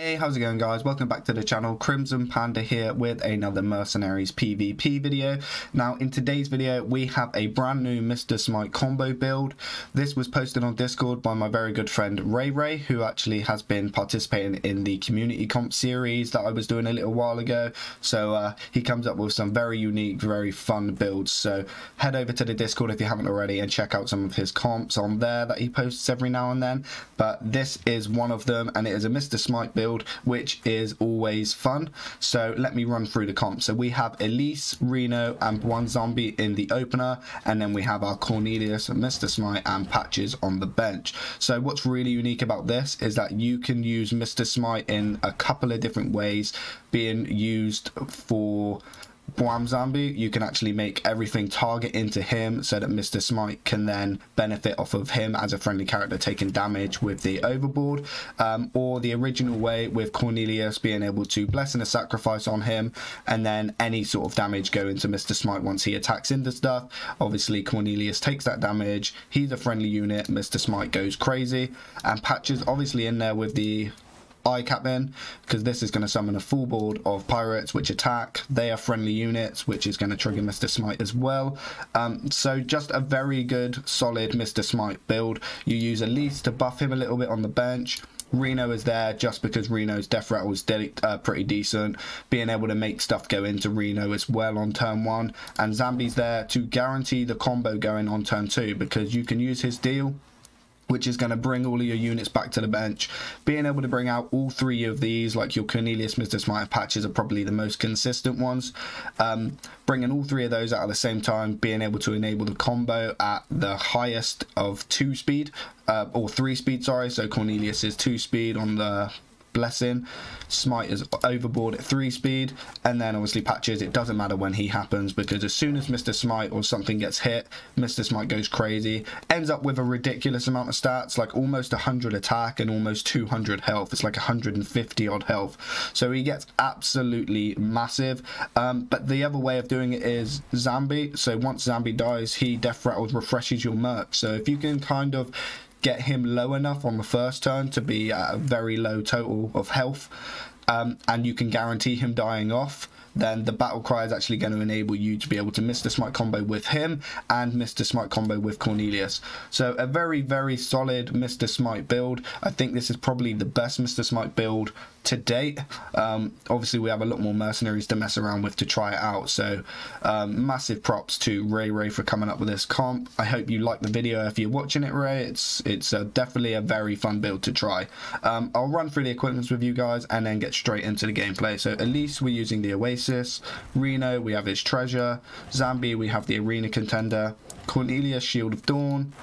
Hey, how's it going guys? Welcome back to the channel. Crimson Panda here with another Mercenaries PvP video. Now in today's video we have a brand new Mr. Smite combo build. This was posted on Discord by my very good friend Ray Ray, who actually has been participating in the community comp series that I was doing a little while ago. So he comes up with some very unique, very fun builds. So head over to the Discord if you haven't already and check out some of his comps on there that he posts every now and then. But this is one of them, and it is a Mr. Smite build, which is always fun. So let me run through the comp. So we have Elise, Reno and one zombie in the opener, and then we have our Cornelius and Mr. Smite and Patches on the bench. So what's really unique about this is that you can use Mr. Smite in a couple of different ways. Being used for Boam zombie, you can actually make everything target into him so that Mr. Smite can then benefit off of him as a friendly character taking damage with the Overboard, or the original way with Cornelius being able to blessing a sacrifice on him and then any sort of damage going to Mr. Smite once he attacks into stuff. Obviously Cornelius takes that damage, he's a friendly unit, Mr. Smite goes crazy, and Patches obviously in there with the eye cap in, because this is going to summon a full board of pirates which attack. They are friendly units, which is going to trigger Mr. Smite as well. So just a very good solid Mr. Smite build. You use Elise to buff him a little bit on the bench. Reno is there just because Reno's death rattle is pretty decent, being able to make stuff go into Reno as well on turn one, and Zambi's there to guarantee the combo going on turn two because you can use his deal, which is going to bring all of your units back to the bench. Being able to bring out all three of these, like your Cornelius, Mr. Smite, and Patches are probably the most consistent ones. Bringing all three of those out at the same time, being able to enable the combo at the highest of 2 speed, or 3 speed, sorry. So Cornelius is 2 speed on the blessing, Smite is Overboard at 3 speed, and then obviously Patches, it doesn't matter when he happens, because as soon as Mr. Smite or something gets hit, Mr. Smite goes crazy, ends up with a ridiculous amount of stats, like almost 100 attack and almost 200 health. It's like 150 odd health, so he gets absolutely massive. But the other way of doing it is Zambi. So once Zambi dies, he death rattles refreshes your merc, so if you can kind of get him low enough on the first turn to be at a very low total of health, and you can guarantee him dying off, then the battle cry is actually going to enable you to be able to Mr. Smite combo with him and Mr. Smite combo with Cornelius. So a very, very solid Mr. Smite build. I think this is probably the best Mr. Smite build to date. Obviously we have a lot more mercenaries to mess around with to try it out, so massive props to Ray Ray for coming up with this comp. I hope you like the video if you're watching it, Ray. It's definitely a very fun build to try. I'll run through the equipments with you guys and then get straight into the gameplay. So at least we're using the Oasis, Reno we have his treasure, Zambi we have the arena contender, Cornelia shield of dawn,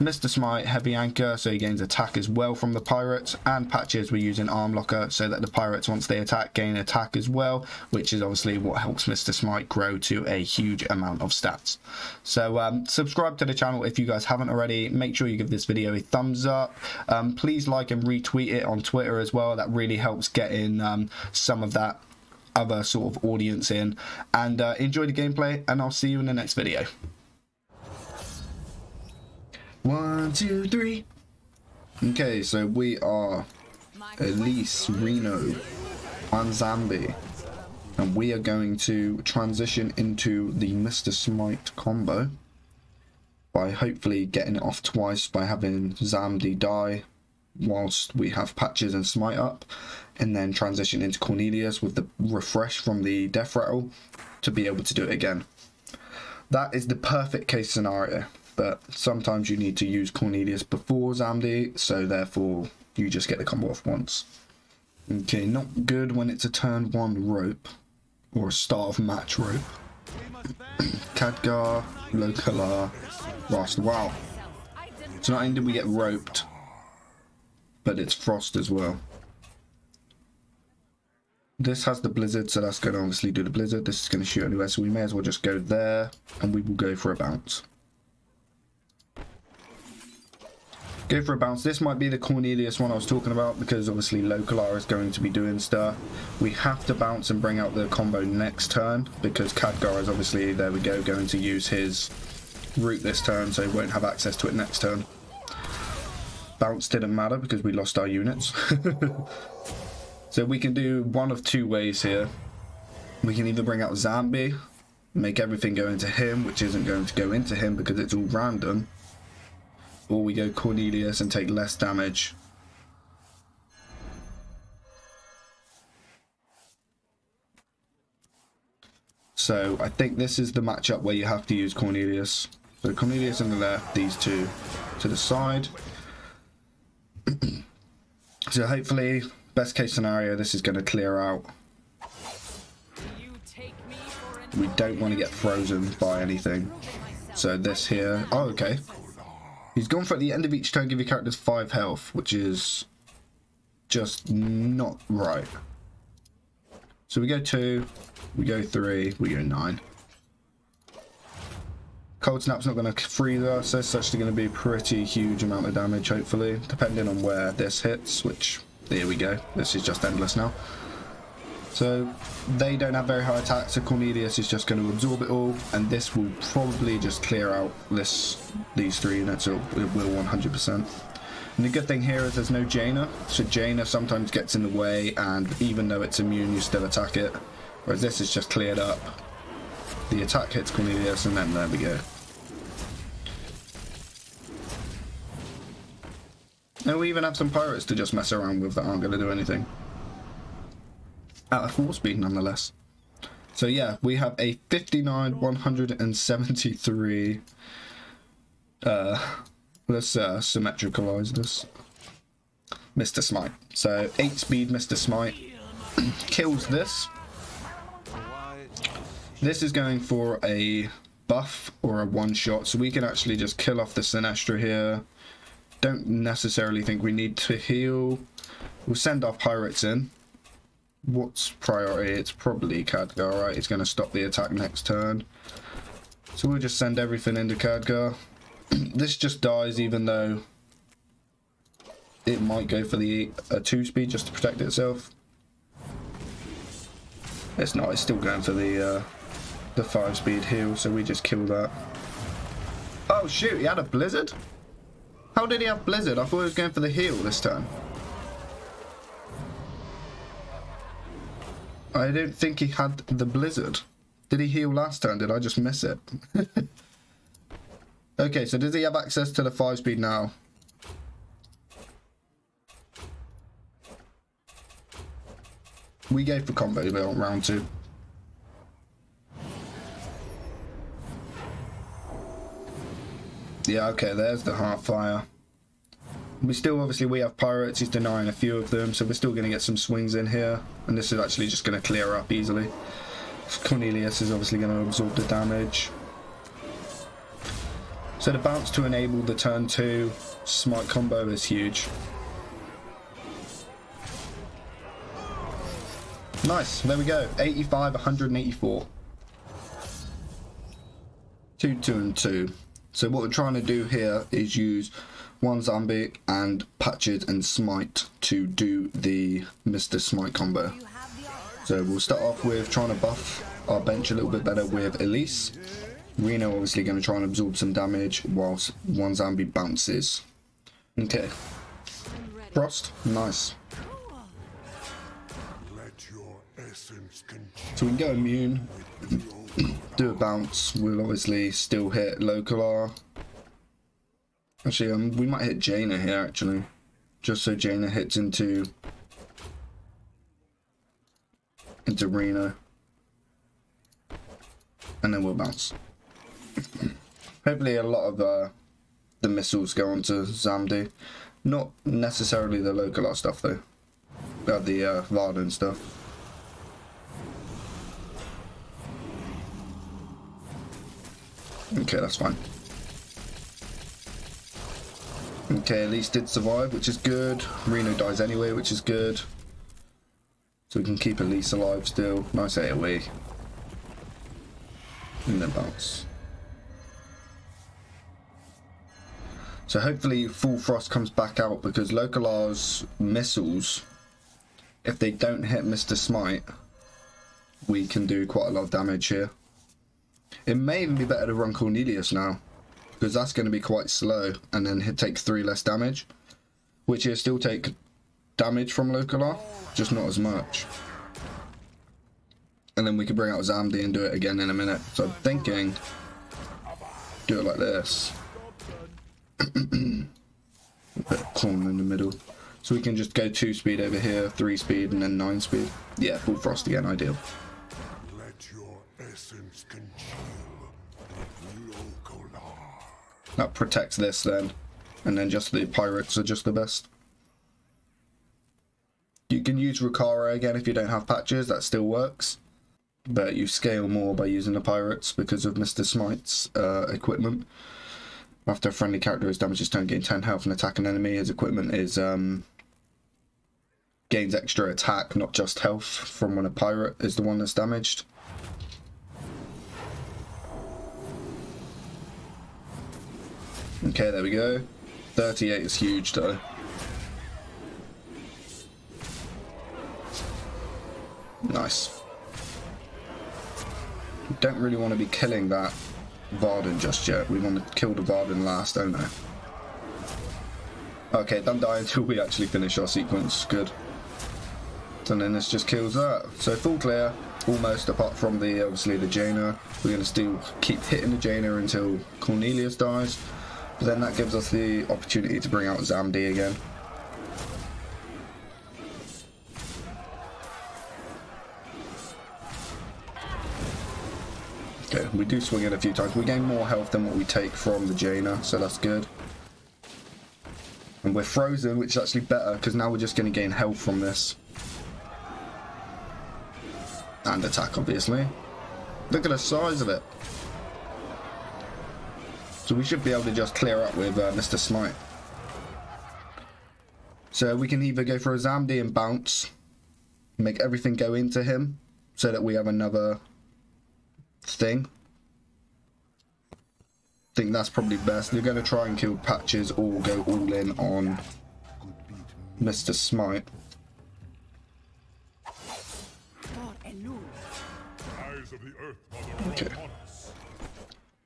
Mr. Smite heavy anchor so he gains attack as well from the pirates, and Patches we're using arm locker so that the pirates once they attack gain attack as well, which is obviously what helps Mr. Smite grow to a huge amount of stats. So subscribe to the channel if you guys haven't already, make sure you give this video a thumbs up, please like and retweet it on Twitter as well, that really helps getting some of that other sort of audience in, and enjoy the gameplay, and I'll see you in the next video. 1 2 3 Okay, so we are Elise, Reno and Zambi, and we are going to transition into the Mr. Smite combo by hopefully getting it off twice by having Zambi die whilst we have Patches and Smite up, and then transition into Cornelius with the refresh from the death rattle to be able to do it again. That is the perfect case scenario, but sometimes you need to use Cornelius before Zambi, so therefore you just get the combo off once. Okay, not good when it's a turn one rope or a start of match rope. Khadgar, Lokala, Rast. Wow, so not only did we get roped, but it's frost as well. This has the blizzard, so that's going to obviously do the blizzard. This is going to shoot anywhere, so we may as well just go there, and we will go for a bounce. Go for a bounce. This might be the Cornelius one I was talking about, because obviously Lokala is going to be doing stuff. We have to bounce and bring out the combo next turn, because Khadgar is obviously, there we go, going to use his root this turn, so he won't have access to it next turn. Bounce didn't matter because we lost our units. So we can do one of two ways here. We can either bring out Zombie, make everything go into him, which isn't going to go into him because it's all random, or we go Cornelius and take less damage. So I think this is the matchup where you have to use Cornelius. So Cornelius on the left, these two to the side. So hopefully, best case scenario, this is going to clear out. We don't want to get frozen by anything. So this here, oh okay. He's gone for at the end of each turn, give your characters 5 health, which is just not right. So we go 2, we go 3, we go 9. Cold Snap's not going to freeze us, so it's actually going to be a pretty huge amount of damage, hopefully, depending on where this hits, which, there we go, this is just endless now. So they don't have very high attack, so Cornelius is just going to absorb it all, and this will probably just clear out these 3 units, it will 100%. And the good thing here is there's no Jaina, so Jaina sometimes gets in the way, and even though it's immune, you still attack it. Whereas this is just cleared up. The attack hits Cornelius, and then there we go. And we even have some pirates to just mess around with that aren't going to do anything. At a 4 speed, nonetheless. So yeah, we have a 59, 173... Let's symmetricalize this. Mr. Smite. So 8 speed Mr. Smite kills this. This is going for a buff or a one shot, so we can actually just kill off the Sinestra here. Don't necessarily think we need to heal. We'll send our pirates in. What's priority? It's probably Khadgar, right? It's going to stop the attack next turn. So we'll just send everything into Khadgar. This just dies, even though it might go for the 2 speed just to protect itself. It's not. It's still going for the 5 speed heal. So we just kill that. Oh shoot! He had a blizzard. How did he have blizzard? I thought he was going for the heal this time. I don't think he had the blizzard. Did he heal last turn? Did I just miss it? Okay, so does he have access to the 5 speed now? We go for combo there on round 2. Yeah, okay, there's the Heartfire. We still, obviously, we have pirates. He's denying a few of them, so we're still going to get some swings in here. And this is actually just going to clear up easily. Cornelius is obviously going to absorb the damage. So the bounce to enable the turn 2 smite combo is huge. Nice, there we go. 85, 184. 2, 2, and 2. So what we're trying to do here is use one zombie and Patches and Smite to do the Mr. Smite combo. So we'll start off with trying to buff our bench a little bit better with Elise. Reno obviously going to try and absorb some damage whilst one zombie bounces. Okay. Frost, nice. So we can go immune, do a bounce. We'll obviously still hit Lokala. Actually, we might hit Jaina here, actually. Just so Jaina hits into Reno. And then we'll bounce. Hopefully a lot of the missiles go onto Zamdi. Not necessarily the local art stuff though. The Varden stuff. Okay, that's fine. Okay, Elise did survive, which is good. Reno dies anyway, which is good. So we can keep Elise alive still. Nice AoE. And then bounce. So hopefully Full Frost comes back out because Lokala's missiles, if they don't hit Mr. Smite, we can do quite a lot of damage here. It may even be better to run Cornelius now because that's going to be quite slow and then he'll take 3 less damage, which he'll still take damage from Lokala, just not as much. And then we could bring out Zamdi and do it again in a minute. So I'm thinking, do it like this. A bit of corn in the middle. So we can just go 2 speed over here, 3 speed, and then 9 speed. Yeah, full frost again, ideal. Let your essence congeal Lokala. That protects this then. And then just the pirates are just the best. You can use Rokara again if you don't have patches, that still works. But you scale more by using the pirates because of Mr. Smite's equipment. After a friendly character is damaged, his turn gain 10 health and attack an enemy. His equipment is gains extra attack, not just health, from when a pirate is the one that's damaged. Okay, there we go. 38 is huge though. Nice. We don't really want to be killing that Varden just yet. We want to kill the Varden last, don't we? Okay, don't die until we actually finish our sequence. Good. And then this just kills that. So full clear, almost, apart from the obviously the Jaina. We're going to still keep hitting the Jaina until Cornelius dies. But then that gives us the opportunity to bring out Zamdi again. We do swing it a few times. We gain more health than what we take from the Jaina, so that's good. And we're frozen, which is actually better, because now we're just going to gain health from this. And attack, obviously. Look at the size of it. So we should be able to just clear up with Mr. Smite. So we can either go for a Zamdi and bounce, make everything go into him, so that we have another thing. I think that's probably best. You're going to try and kill Patches or go all in on Mr. Smite. Okay.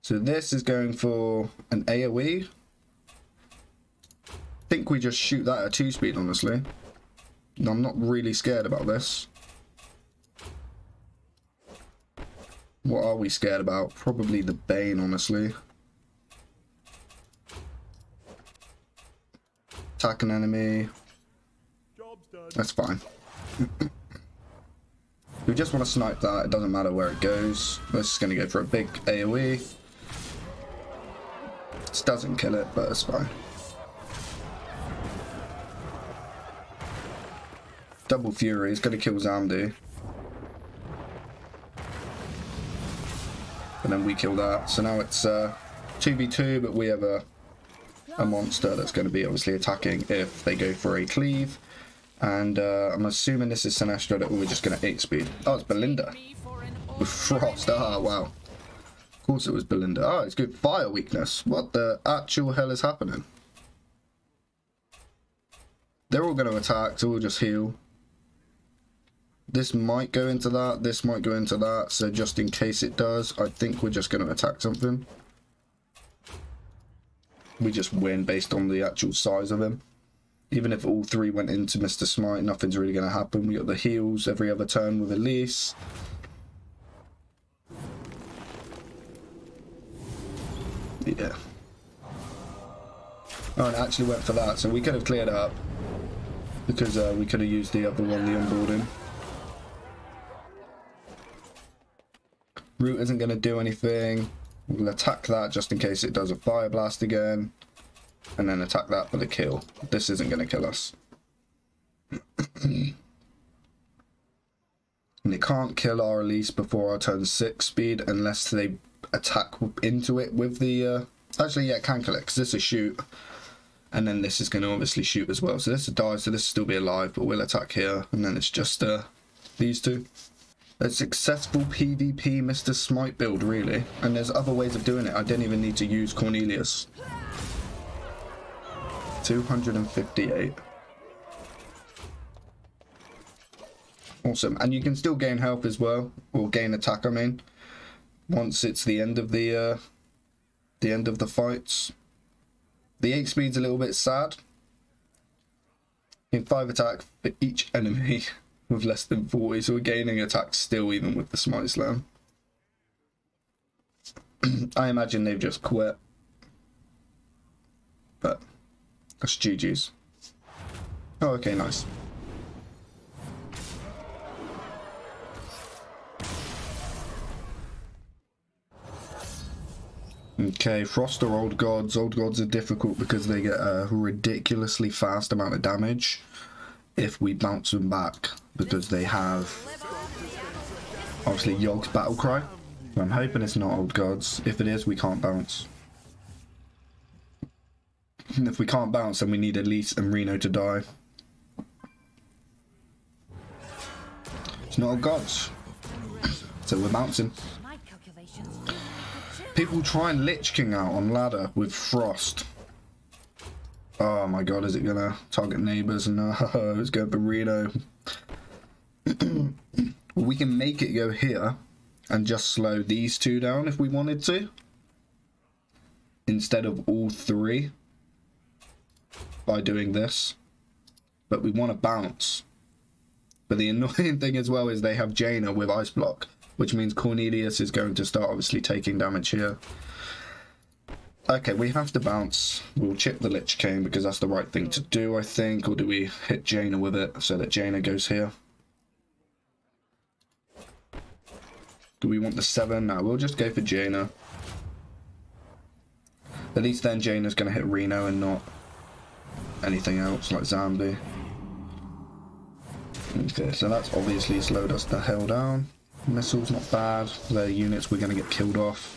So this is going for an AoE. I think we just shoot that at 2 speed, honestly. No, I'm not really scared about this. What are we scared about? Probably the Bane, honestly. Attack an enemy. That's fine. We just want to snipe that. It doesn't matter where it goes. We're just going to go for a big AoE. This doesn't kill it, but it's fine. Double Fury. It's going to kill Zamdi. And then we kill that. So now it's 2v2, but we have a monster that's going to be obviously attacking if they go for a cleave. And I'm assuming this is Sinestra that we're just going to 8 speed. Oh, it's Belinda. With Frost. Ah, oh, wow. Of course it was Belinda. Oh, it's good fire weakness. What the actual hell is happening? They're all going to attack, so we'll just heal. This might go into that, this might go into that, so just in case it does, I think we're just going to attack something. We just win based on the actual size of him. Even if all three went into Mr. Smite, nothing's really going to happen. We got the heals every other turn with Elise. Yeah. Oh, and I actually went for that, so we could have cleared up. Because we could have used the other one, the onboarding. Root isn't going to do anything. We'll attack that just in case it does a fire blast again. And then attack that for the kill. This isn't going to kill us. And it can't kill our Elise before our turn 6 speed unless they attack into it with the... Actually, yeah, it can kill it because this is shoot. And then this is going to obviously shoot as well. So this will die, so this will still be alive, but we'll attack here. And then it's just these two. A successful PvP Mr. Smite build, really. And there's other ways of doing it. I didn't even need to use Cornelius. 258. Awesome. And you can still gain health as well. Or gain attack, I mean. Once it's the end of the end of the fights. The 8 speed's a little bit sad. in 5 attack for each enemy with less than 40, so we're gaining attack still even with the Smite Slam. I imagine they've just quit, but that's GG's. Oh, okay, nice. Okay, Frost or Old Gods. Old Gods are difficult because they get a ridiculously fast amount of damage if we bounce them back, because they have obviously Yog's Battle Cry. I'm hoping it's not Old Gods. If it is, we can't bounce. And if we can't bounce, then we need Elise and Reno to die. It's not Old Gods, so we're bouncing. People try and Lich King out on ladder with Frost. Oh my god, is it gonna target neighbors? No, it's going for Reno. We can make it go here and just slow these two down if we wanted to, instead of all three, by doing this. But we want to bounce. But the annoying thing as well is they have Jaina with Ice Block, which means Cornelius is going to start obviously taking damage here. Okay, we have to bounce. We'll chip the Lich King because that's the right thing to do, I think. Or do we hit Jaina with it so that Jaina goes here? Do we want the 7? No, we'll just go for Jaina. At least then Jaina's going to hit Reno and not anything else like Zambi. Okay, so that's obviously slowed us the hell down. Missiles, not bad. Their units, we're going to get killed off.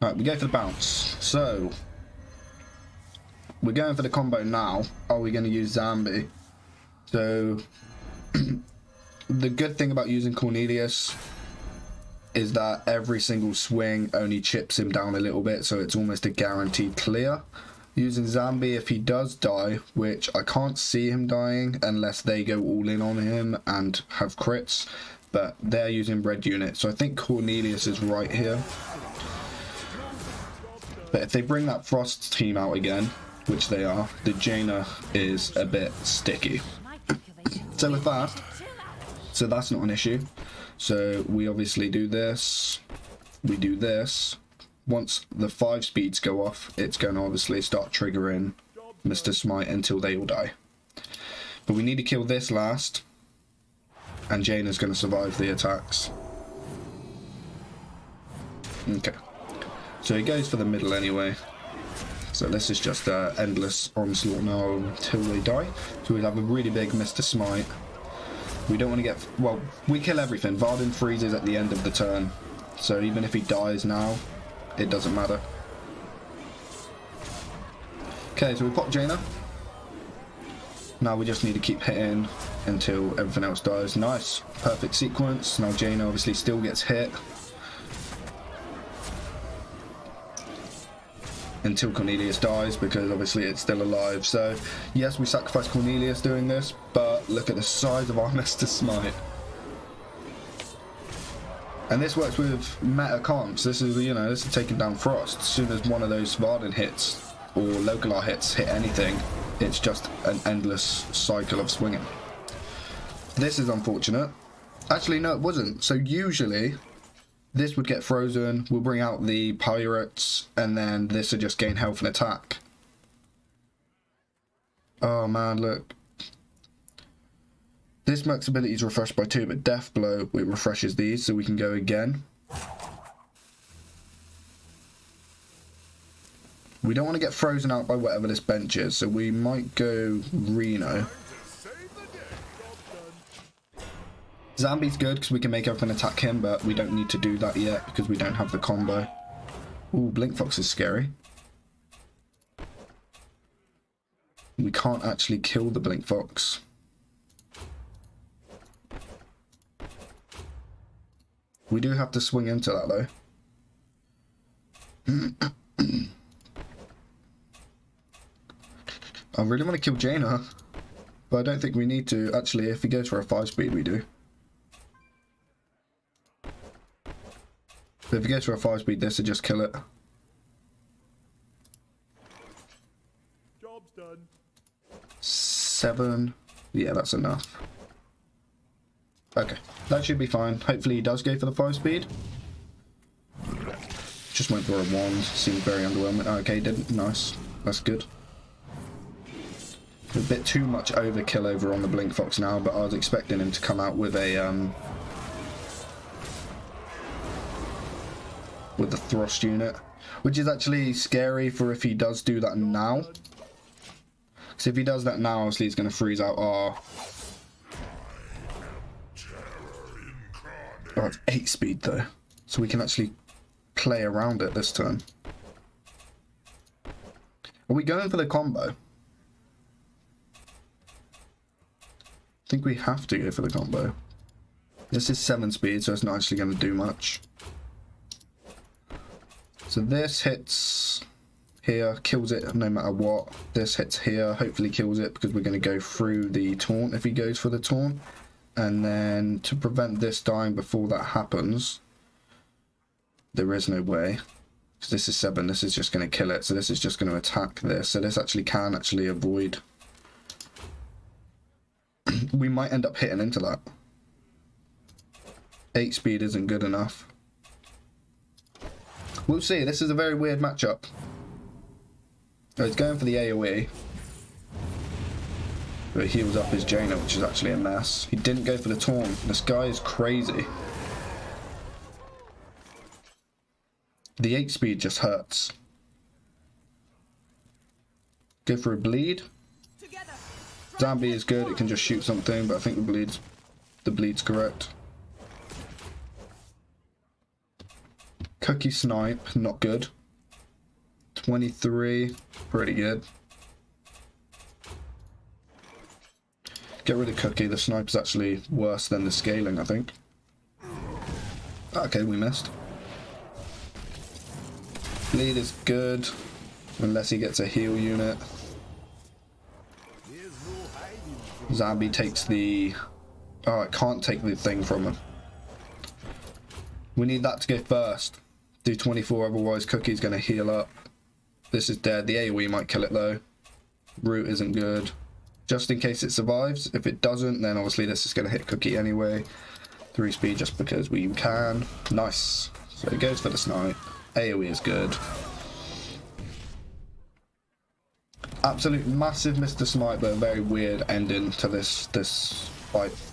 Alright, we go for the bounce. So, we're going for the combo now. Are we going to use Zambi? So, the good thing about using Cornelius is that every single swing only chips him down a little bit, so it's almost a guaranteed clear. Using Zambi, if he does die, which I can't see him dying unless they go all in on him and have crits, but they're using red units, so I think Cornelius is right here. But if they bring that Frost team out again, which they are, the Jaina is a bit sticky. So with that, so that's not an issue. So we obviously do this, we do this. Once the 5 speeds go off, it's going to obviously start triggering Mr. Smite until they all die. But we need to kill this last, and Jaina's going to survive the attacks. Okay. So he goes for the middle anyway. So this is just an endless onslaught now until they die. So we'll have a really big Mr. Smite. We don't want to get... Well, we kill everything. Varden freezes at the end of the turn. So even if he dies now, it doesn't matter. Okay, so we pop Jaina. Now we just need to keep hitting until everything else dies. Nice. Perfect sequence. Now Jaina obviously still gets hit until Cornelius dies, because obviously it's still alive. So yes, we sacrifice Cornelius doing this, but look at the size of our Mr. Smite. And this works with meta comps. This is, you know, this is taking down Frost. As soon as one of those Varden hits or Lokala hits, hit anything, it's just an endless cycle of swinging. This is unfortunate. Actually, no, it wasn't. So usually this would get frozen, we'll bring out the pirates, and then this would just gain health and attack. Oh man, look. This max ability is refreshed by 2, but Death Blow, it refreshes these, so we can go again. We don't want to get frozen out by whatever this bench is, so we might go Reno. Zambi's good because we can make everything attack him, but we don't need to do that yet because we don't have the combo. Ooh, Blink Fox is scary. We can't actually kill the Blink Fox. We do have to swing into that though. I really want to kill Jaina, but I don't think we need to. Actually, if he goes for a 5-speed, we do. But if it gets for a 5-speed, this would just kill it. Job's done. 7. Yeah, that's enough. Okay, that should be fine. Hopefully he does go for the 5-speed. Just went for a 1. Seemed very underwhelming. Okay, didn't. Nice. That's good. A bit too much overkill over on the Blink Fox now, but I was expecting him to come out with a with the thrust unit, which is actually scary for if he does do that now. Because if he does that now, obviously he's going to freeze out our... Oh, it's 8-speed though, so we can actually play around it this turn. Are we going for the combo? I think we have to go for the combo. This is 7-speed, so it's not actually going to do much. So this hits here, kills it no matter what. This hits here, hopefully kills it, because we're going to go through the taunt if he goes for the taunt. And then to prevent this dying before that happens, there is no way. Because this is 7, this is just going to kill it, so this is just going to attack this. So this actually can actually avoid... We might end up hitting into that. 8-speed isn't good enough. We'll see. This is a very weird matchup. Oh, he's going for the AoE. But he heals up his Jaina, which is actually a mess. He didn't go for the taunt. This guy is crazy. The 8-speed just hurts. Go for a bleed. Zombie is good, it can just shoot something, but I think the bleed's correct. Cookie snipe, not good. 23, pretty good. Get rid of cookie, the snipe is actually worse than the scaling, I think. Okay, we missed. Bleed is good, unless he gets a heal unit. Zombie takes the... Oh, it can't take the thing from him. We need that to go first. Do 24, otherwise Cookie's going to heal up. This is dead. The AoE might kill it, though. Root isn't good. Just in case it survives. If it doesn't, then obviously this is going to hit Cookie anyway. 3-speed just because we can. Nice. So it goes for the snipe. AoE is good. Absolute massive Mr. Smite, but a very weird ending to this fight.